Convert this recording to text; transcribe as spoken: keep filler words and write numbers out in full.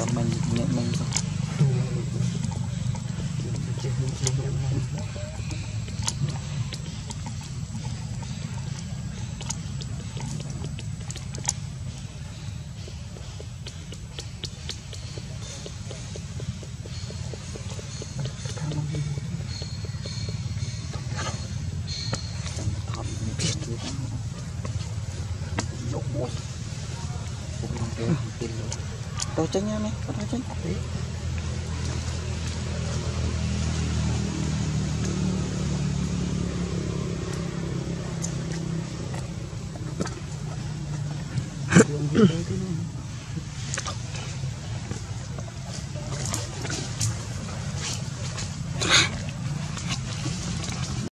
cho mình nhẹ mình thôi. Tao chanh em ấy, tao chanh. Đấy.